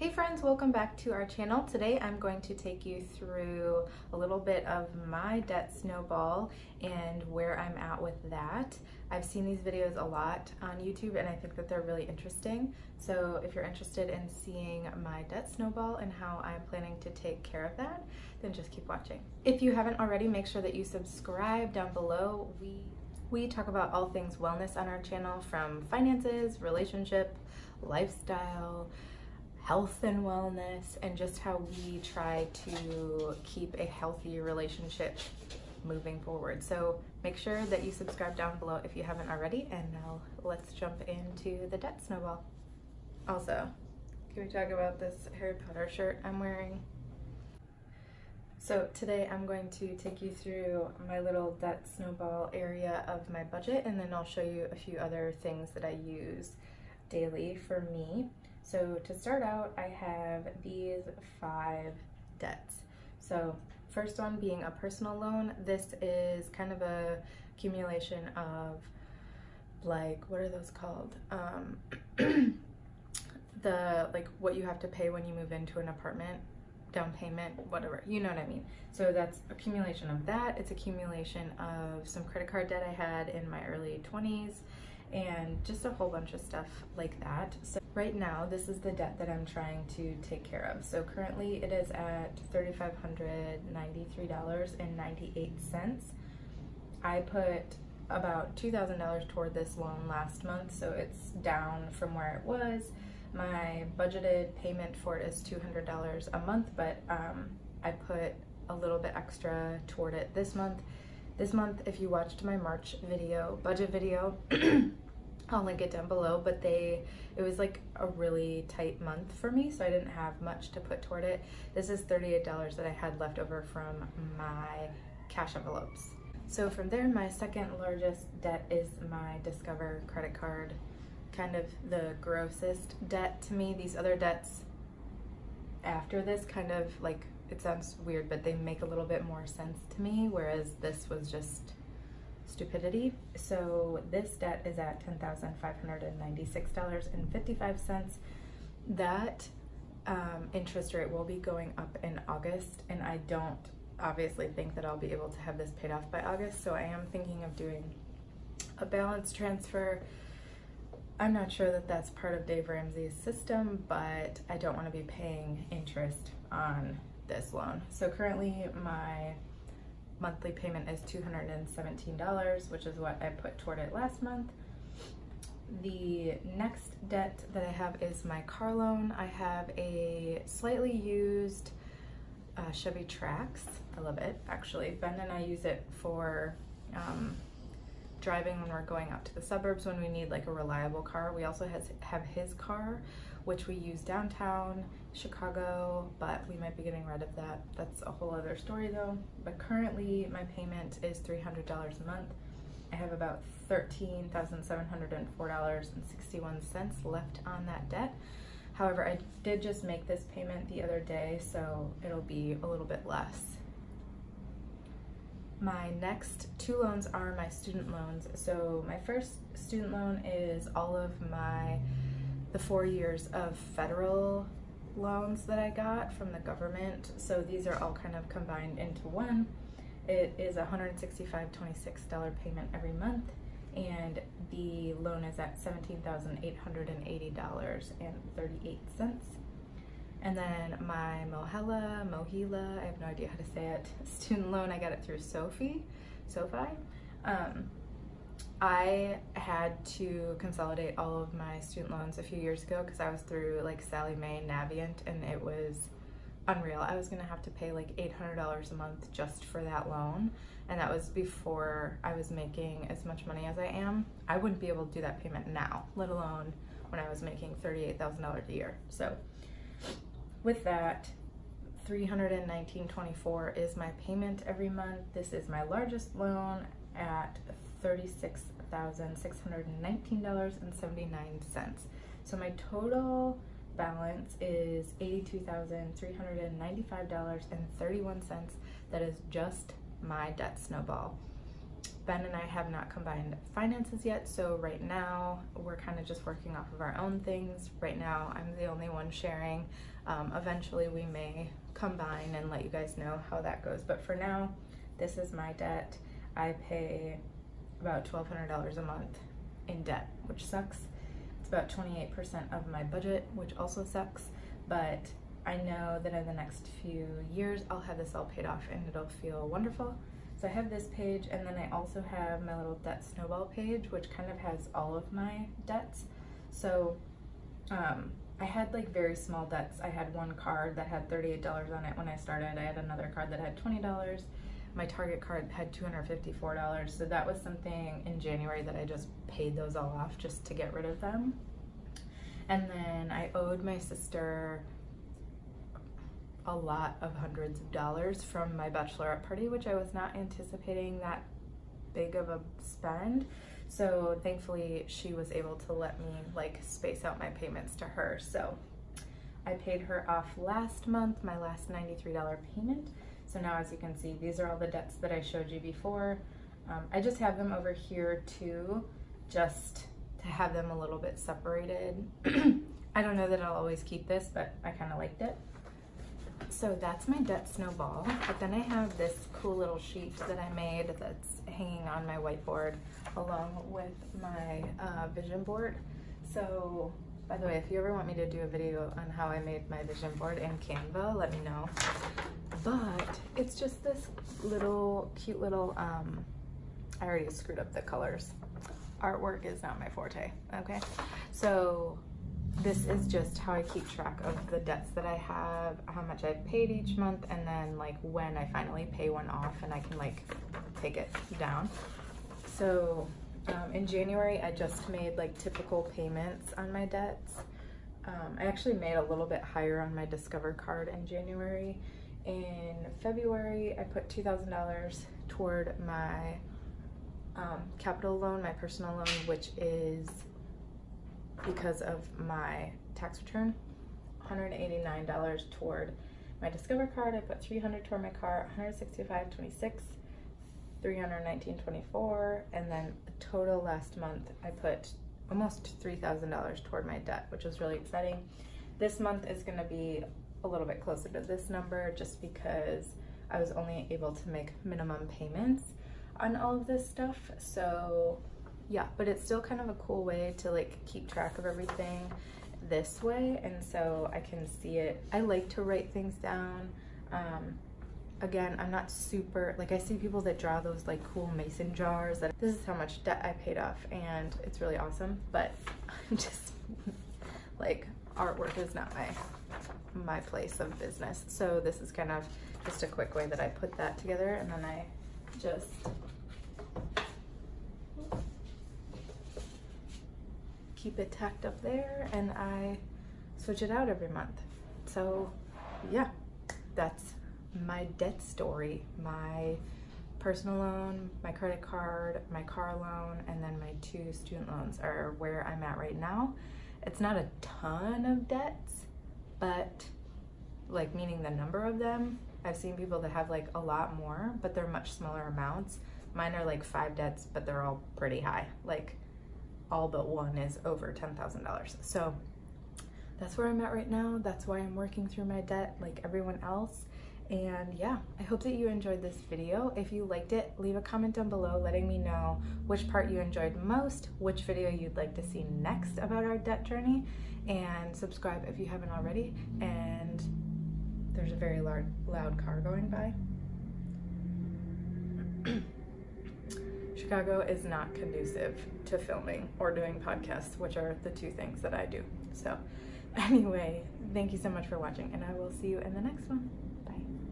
Hey friends, welcome back to our channel. Today I'm going to take you through a little bit of my debt snowball and where I'm at with that. I've seen these videos a lot on YouTube and I think that they're really interesting. So if you're interested in seeing my debt snowball and how I'm planning to take care of that, then just keep watching. If you haven't already, make sure that you subscribe down below. We talk about all things wellness on our channel, from finances, relationship, lifestyle, health and wellness, and just how we try to keep a healthy relationship moving forward. So make sure that you subscribe down below if you haven't already, and now let's jump into the debt snowball. Also, can we talk about this Harry Potter shirt I'm wearing? So today I'm going to take you through my little debt snowball area of my budget, and then I'll show you a few other things that I use daily for me. So to start out, I have these 5 debts. So first one being a personal loan. This is kind of a accumulation of, like, what are those called? What you have to pay when you move into an apartment, down payment, whatever, you know what I mean. So that's accumulation of that. It's accumulation of some credit card debt I had in my early 20s and just a whole bunch of stuff like that. So right now, this is the debt that I'm trying to take care of. So currently it is at $3,593.98. I put about $2,000 toward this loan last month, so it's down from where it was. My budgeted payment for it is $200 a month, but I put a little bit extra toward it this month. This month, if you watched my March video, budget video, I'll link it down below, but it was like a really tight month for me, so I didn't have much to put toward it. This is $38 that I had left over from my cash envelopes. So from there, my second largest debt is my Discover credit card, kind of the grossest debt to me. These other debts after this kind of, like, it sounds weird, but they make a little bit more sense to me, whereas this was just stupidity. So this debt is at $10,596.55. That interest rate will be going up in August, and I don't obviously think that I'll be able to have this paid off by August, so I am thinking of doing a balance transfer. I'm not sure that that's part of Dave Ramsey's system, but I don't want to be paying interest on this loan. So currently my monthly payment is $217, which is what I put toward it last month. The next debt that I have is my car loan. I have a slightly used Chevy Trax. I love it, actually. Ben and I use it for driving when we're going out to the suburbs when we need, like, a reliable car. We also have his car, which we use downtown Chicago, but we might be getting rid of that. That's a whole other story though. But currently my payment is $300 a month. I have about $13,704.61 left on that debt. However, I did just make this payment the other day, so it'll be a little bit less. My next 2 loans are my student loans. So my first student loan is all of the 4 years of federal loans that I got from the government. So these are all kind of combined into one. It is $165.26 payment every month, and the loan is at $17,880.38. And then my Mohela, I have no idea how to say it, student loan, I got it through SoFi. I had to consolidate all of my student loans a few years ago because I was through, like, Sally Mae, Navient, and it was unreal. I was going to have to pay like $800 a month just for that loan, and that was before I was making as much money as I am. I wouldn't be able to do that payment now, let alone when I was making $38,000 a year. So with that, $319.24 is my payment every month. This is my largest loan at $36,619.79. So my total balance is $82,395.31. That is just my debt snowball. Ben and I have not combined finances yet, so right now we're kind of just working off of our own things. Right now I'm the only one sharing. Eventually we may combine and let you guys know how that goes, but for now this is my debt. I pay about $1,200 a month in debt, which sucks. It's about 28% of my budget, which also sucks, but I know that in the next few years I'll have this all paid off and it'll feel wonderful. So I have this page, and then I also have my little debt snowball page, which kind of has all of my debts. So I had like very small debts. I had one card that had $38 on it when I started. I had another card that had $20. My Target card had $254, so that was something in January that I just paid those all off just to get rid of them. And then I owed my sister a lot of hundreds of dollars from my bachelorette party, which I was not anticipating that big of a spend. So thankfully she was able to let me like space out my payments to her. So I paid her off last month, my last $93 payment. So now as you can see, these are all the debts that I showed you before. I just have them over here too, just to have them a little bit separated. I don't know that I'll always keep this, but I kind of liked it. So that's my debt snowball, but then I have this cool little sheet that I made that's hanging on my whiteboard along with my vision board. So by the way, if you ever want me to do a video on how I made my vision board in Canva, let me know. But it's just this little, cute little, I already screwed up the colors. Artwork is not my forte, okay? So this is just how I keep track of the debts that I have, how much I've paid each month, and then like when I finally pay one off and I can like take it down. So in January, I just made like typical payments on my debts. I actually made a little bit higher on my Discover card in January. In February, I put $2,000 toward my capital loan, my personal loan, which is because of my tax return. $189 toward my Discover card. I put $300 toward my car, $165.26, $319.24, and then the total last month I put almost $3,000 toward my debt, which was really exciting. This month is going to be a little bit closer to this number just because I was only able to make minimum payments on all of this stuff. So yeah, but it's still kind of a cool way to like keep track of everything this way, and so I can see it. I like to write things down. Again, I'm not super, like I see people that draw those like cool mason jars that this is how much debt I paid off, and it's really awesome, but I'm just like, artwork is not my place of business. So this is kind of just a quick way that I put that together, and then I just keep it tacked up there and I switch it out every month. So yeah, that's my debt story, my personal loan, my credit card, my car loan, and then my two student loans are where I'm at right now. It's not a ton of debts, but like meaning the number of them. I've seen people that have like a lot more, but they're much smaller amounts. Mine are like 5 debts, but they're all pretty high. Like all but one is over $10,000. So that's where I'm at right now. That's why I'm working through my debt like everyone else. And yeah, I hope that you enjoyed this video. If you liked it, leave a comment down below letting me know which part you enjoyed most, which video you'd like to see next about our debt journey, and subscribe if you haven't already. And there's a very loud car going by. Chicago is not conducive to filming or doing podcasts, which are the two things that I do. So anyway, thank you so much for watching, and I will see you in the next one.